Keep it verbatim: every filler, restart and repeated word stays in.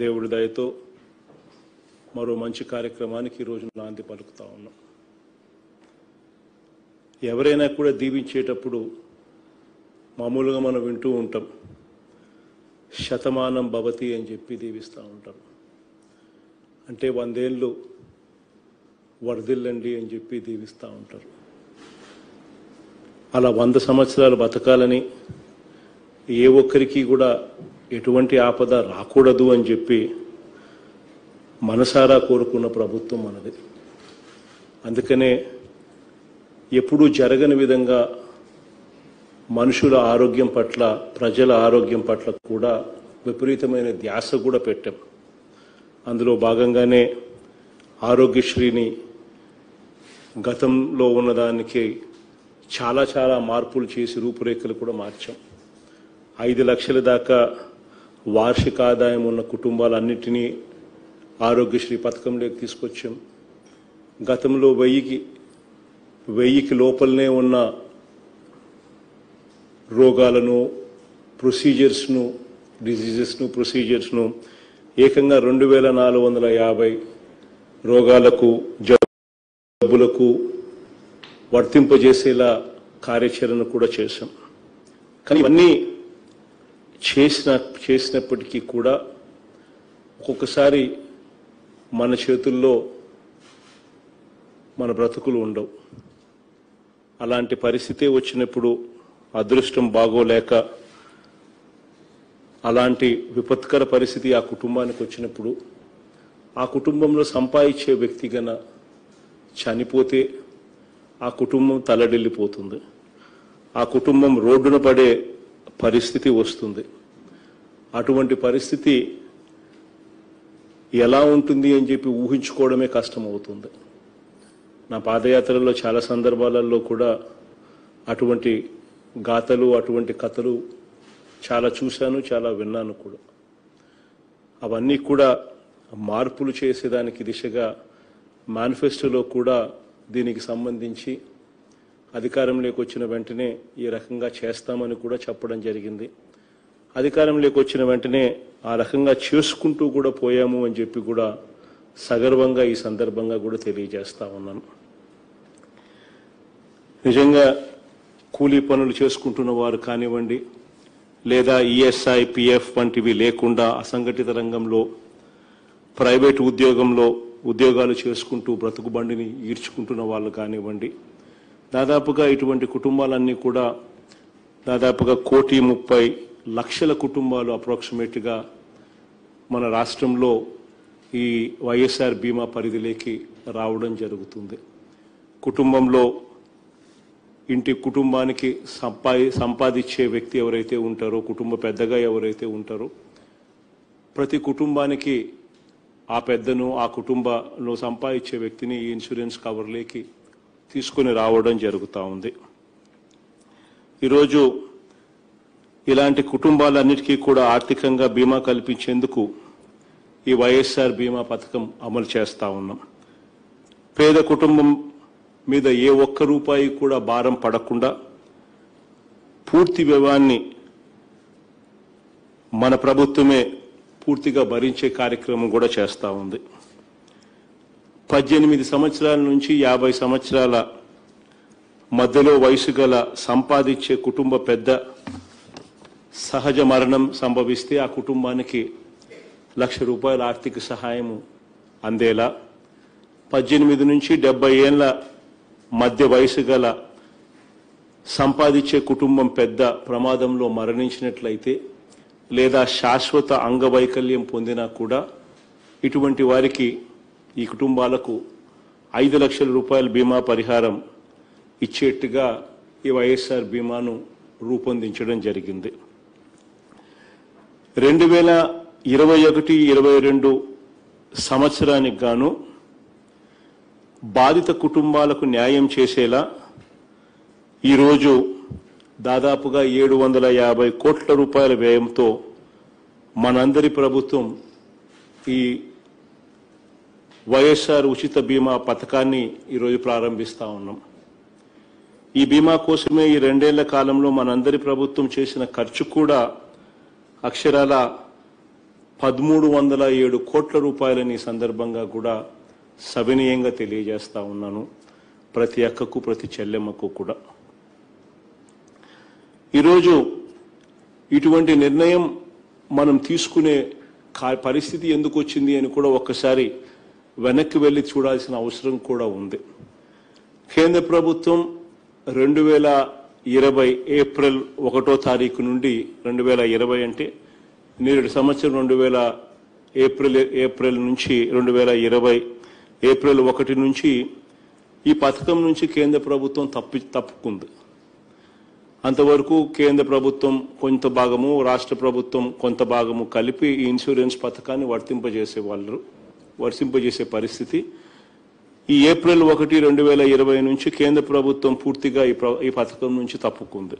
దేవుడి దయతో మరో మంచి కార్యక్రమానికి ఈ రోజు నాంది పలుకుతా ఉన్నాం. ఎవరైనా కూడా దీవించేటప్పుడు మామూలుగా మనం వింటూ ఉంటాం, శతమానం భవతి అని చెప్పి దీవిస్తూ ఉంటాం. అంటే వందేళ్ళు వరదిల్లండి అని చెప్పి దీవిస్తూ ఉంటారు. అలా వంద సంవత్సరాలు బతకాలని, ఏ ఒక్కరికి కూడా ఎటువంటి ఆపద రాకూడదు అని చెప్పి మనసారా కోరుకున్న ప్రభుత్వం మనది. అందుకనే ఎప్పుడూ జరగని విధంగా మనుషుల ఆరోగ్యం పట్ల, ప్రజల ఆరోగ్యం పట్ల కూడా విపరీతమైన ధ్యాస కూడా పెట్టాం. అందులో భాగంగానే ఆరోగ్యశ్రీని గతంలో ఉన్నదానికి చాలా చాలా మార్పులు చేసి రూపురేఖలు కూడా మార్చాం. ఐదు లక్షల దాకా వార్షిక ఆదాయం ఉన్న కుటుంబాలన్నింటినీ ఆరోగ్యశ్రీ పథకంలోకి తీసుకొచ్చాం. గతంలో వెయ్యికి వెయ్యికి లోపలనే ఉన్న రోగాలను, ప్రొసీజర్స్ను, డిజీజెస్ను, ప్రొసీజర్స్ను ఏకంగా రెండు వేల నాలుగు వందల యాభై రోగాలకు, జబ్బులకు వర్తింపజేసేలా కార్యాచరణ కూడా చేశాం. కానీ ఇవన్నీ చేసిన చేసినప్పటికీ కూడా ఒక్కొక్కసారి మన చేతుల్లో మన బ్రతుకులు ఉండవు. అలాంటి పరిస్థితే వచ్చినప్పుడు అదృష్టం బాగోలేక అలాంటి విపత్కర పరిస్థితి ఆ కుటుంబానికి వచ్చినప్పుడు ఆ కుటుంబంలో సంపాదించే వ్యక్తి గన చనిపోతే ఆ కుటుంబం తలడిల్లిపోతుంది. ఆ కుటుంబం రోడ్డున పడే పరిస్థితి వస్తుంది. అటువంటి పరిస్థితి ఎలా ఉంటుంది అని చెప్పి ఊహించుకోవడమే కష్టమవుతుంది. నా పాదయాత్రలో చాలా సందర్భాలలో కూడా అటువంటి గాథలు, అటువంటి కథలు చాలా చూశాను, చాలా విన్నాను కూడా. అవన్నీ కూడా మార్పులు చేసేదానికి దిశగా మేనిఫెస్టోలో కూడా దీనికి సంబంధించి అధికారంలోకి వచ్చిన వెంటనే ఈ రకంగా చేస్తామని కూడా చెప్పడం జరిగింది. అధికారంలోకి వచ్చిన వెంటనే ఆ రకంగా చేసుకుంటూ కూడా పోయాము అని చెప్పి కూడా సగర్వంగా ఈ సందర్భంగా కూడా తెలియజేస్తా ఉన్నాను. నిజంగా కూలీ పనులు చేసుకుంటున్న వారు కానివ్వండి, లేదా ఈఎస్ఐ, పిఎఫ్ వంటివి లేకుండా అసంఘటిత రంగంలో ప్రైవేటు ఉద్యోగంలో ఉద్యోగాలు చేసుకుంటూ బ్రతుకు బండిని ఈడ్చుకుంటున్న వాళ్ళు కానివ్వండి, దాదాపుగా ఇటువంటి కుటుంబాలన్నీ కూడా దాదాపుగా కోటి ముప్పై లక్షల కుటుంబాలు అప్రాక్సిమేట్గా మన రాష్ట్రంలో ఈ వైఎస్ఆర్ బీమా పరిధిలోకి రావడం జరుగుతుంది. కుటుంబంలో ఇంటి కుటుంబానికి సంపా సంపాదించే వ్యక్తి ఎవరైతే ఉంటారో, కుటుంబ పెద్దగా ఎవరైతే ఉంటారో, ప్రతి కుటుంబానికి ఆ పెద్దను, ఆ కుటుంబంలో సంపాదించే వ్యక్తిని ఈ ఇన్సూరెన్స్ కవర్లోకి తీసుకుని రావడం జరుగుతూ ఉంది. ఈరోజు ఇలాంటి కుటుంబాలన్నిటికీ కూడా ఆర్థికంగా బీమా కల్పించేందుకు ఈ వైఎస్ఆర్ బీమా పథకం అమలు చేస్తూ ఉన్నాం. పేద కుటుంబం మీద ఏ ఒక్క రూపాయి కూడా భారం పడకుండా పూర్తి వ్యయాన్ని మన ప్రభుత్వమే పూర్తిగా భరించే కార్యక్రమం కూడా చేస్తూ ఉంది. పద్దెనిమిది సంవత్సరాల నుంచి యాభై సంవత్సరాల మధ్యలో వయసు గల సంపాదించే కుటుంబ పెద్ద సహజ మరణం సంభవిస్తే ఆ కుటుంబానికి లక్ష రూపాయల ఆర్థిక సహాయం అందేలా, పద్దెనిమిది నుంచి డెబ్బై ఏళ్ళ మధ్య వయసు గల సంపాదించే కుటుంబం పెద్ద ప్రమాదంలో మరణించినట్లయితే, లేదా శాశ్వత అంగవైకల్యం పొందినా కూడా ఇటువంటి వారికి, ఈ కుటుంబాలకు ఐదు లక్షల రూపాయల బీమా పరిహారం ఇచ్చేట్టుగా ఈ వైఎస్ఆర్ బీమాను రూపొందించడం జరిగింది. రెండు వేల ఇరవై ఒకటి ఇరవై రెండు సంవత్సరానికి గాను బాధిత కుటుంబాలకు న్యాయం చేసేలా ఈరోజు దాదాపుగా ఏడు వందల యాభై కోట్ల రూపాయల వ్యయంతో మనందరి ప్రభుత్వం ఈ వైఎస్ఆర్ ఉచిత బీమా పథకాన్ని ఈరోజు ప్రారంభిస్తూ ఉన్నాం. ఈ బీమా కోసమే ఈ రెండేళ్ల కాలంలో మనందరి ప్రభుత్వం చేసిన ఖర్చు కూడా అక్షరాల పదమూడు వందల ఏడు కోట్ల రూపాయలని సందర్భంగా కూడా సవినయంగా తెలియజేస్తా ఉన్నాను ప్రతి అక్కకు ప్రతి చెల్లెమ్మకు కూడా। ఈ రోజు ఇటువంటి నిర్ణయం మనం తీసుకునే పరిస్థితి ఎందుకు వచ్చింది అని కూడా ఒక్కసారి వెనక్కి వెళ్లి చూడాల్సిన అవసరం కూడా ఉంది। కేంద్ర ప్రభుత్వం రెండు వేల ఇరవై ఏప్రిల్ ఒకటో తారీఖు నుండి రెండు వేల ఇరవై అంటే నేడు సంవత్సరం రెండు వేల ఏప్రిల్ ఏప్రిల్ నుంచి రెండు వేల ఇరవై ఏప్రిల్ ఒకటి నుంచి ఈ పథకం నుంచి కేంద్ర ప్రభుత్వం తప్పి తప్పుకుంది। అంతవరకు కేంద్ర ప్రభుత్వం కొంత భాగము రాష్ట్ర ప్రభుత్వం కొంత భాగము కలిపి ఈ ఇన్సూరెన్స్ పథకాన్ని వర్తింపజేసే వాళ్ళు వర్తింపజేసే పరిస్థితి ఈ ఏప్రిల్ ఒకటి రెండు వేల ఇరవై నుంచి కేంద్ర ప్రభుత్వం పూర్తిగా ఈ ఈ పథకం నుంచి తప్పుకుంది।